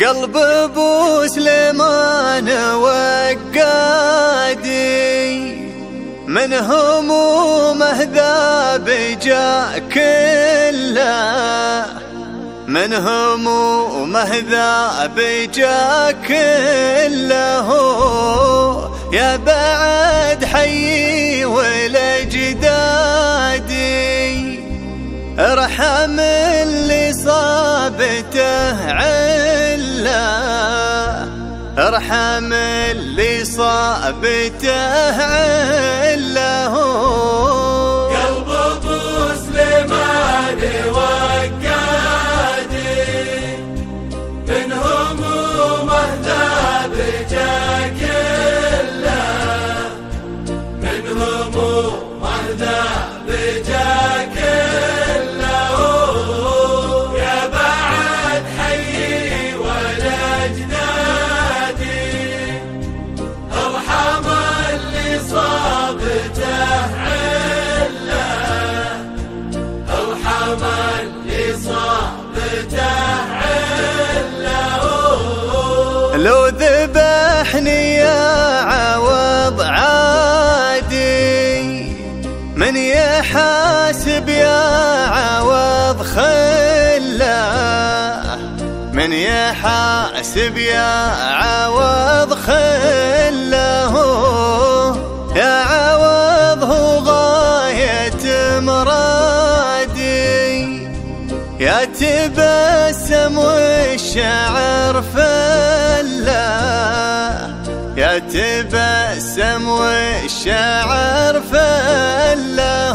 قلب بوسليمان وقادي من همومه ذاب جاء كله، من همومه ذاب جاء كله، يا بعد حيي ولأجدادي ارحم اللي صابته عله، ارحم اللي صابته عله. قلب بوسليمان وقادي من همومه ذاب جاء كله، من همومه ذاب جاء كله. لو ذبحني يا عوض عادي، من يحاسب يا عوض خله، من يحاسب يا عوض خله، يا عوض هو غاية مرادي، يا تبسم والشعر فله، يا تبسم والشعر فله.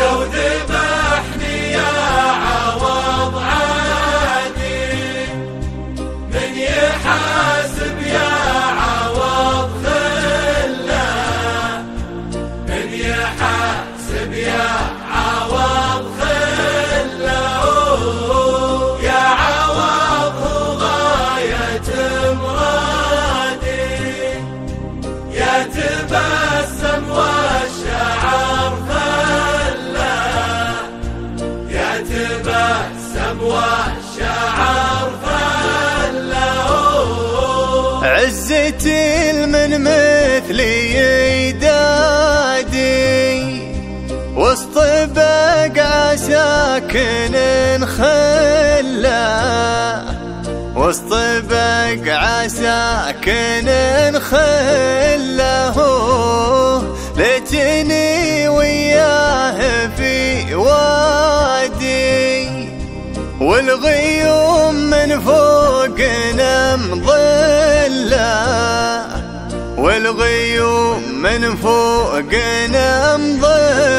لو ذبحني يا عوض عادي، من يحاسب يا عوض خله، من يحاسب يا عوض خله. عزتي لمن مثلي يدادي، وسط بقعة ساكن خله، وسط بقعة ساكن خله، ليتني وياه في وادي والغيوم من فوقنا مظله، والغيوم من فوقنا مظله.